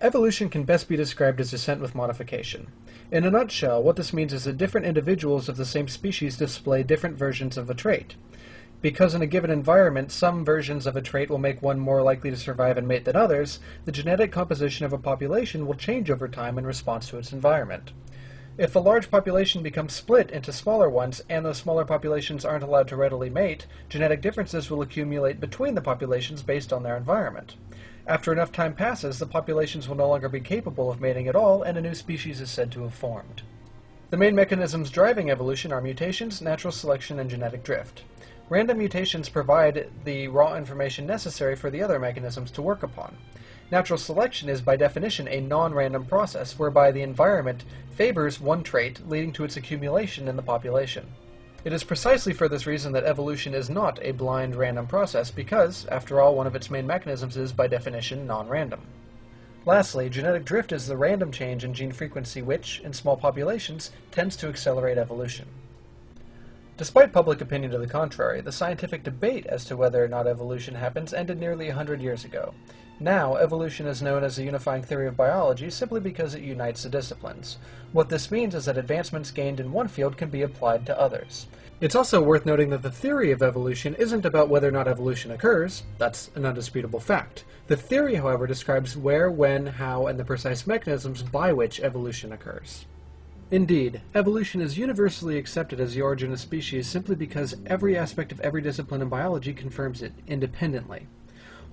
Evolution can best be described as descent with modification. In a nutshell, what this means is that different individuals of the same species display different versions of a trait. Because in a given environment, some versions of a trait will make one more likely to survive and mate than others, the genetic composition of a population will change over time in response to its environment. If a large population becomes split into smaller ones, and those smaller populations aren't allowed to readily mate, genetic differences will accumulate between the populations based on their environment. After enough time passes, the populations will no longer be capable of mating at all, and a new species is said to have formed. The main mechanisms driving evolution are mutations, natural selection, and genetic drift. Random mutations provide the raw information necessary for the other mechanisms to work upon. Natural selection is by definition a non-random process whereby the environment favors one trait, leading to its accumulation in the population. It is precisely for this reason that evolution is not a blind random process because, after all, one of its main mechanisms is by definition non-random. Lastly, genetic drift is the random change in gene frequency which, in small populations, tends to accelerate evolution. Despite public opinion to the contrary, the scientific debate as to whether or not evolution happens ended nearly 100 years ago. Now, evolution is known as a unifying theory of biology simply because it unites the disciplines. What this means is that advancements gained in one field can be applied to others. It's also worth noting that the theory of evolution isn't about whether or not evolution occurs. That's an undisputable fact. The theory, however, describes where, when, how, and the precise mechanisms by which evolution occurs. Indeed, evolution is universally accepted as the origin of species simply because every aspect of every discipline in biology confirms it independently.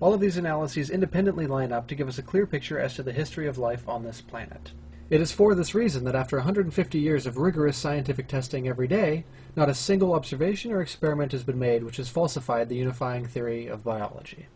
All of these analyses independently line up to give us a clear picture as to the history of life on this planet. It is for this reason that after 150 years of rigorous scientific testing every day, not a single observation or experiment has been made which has falsified the unifying theory of biology.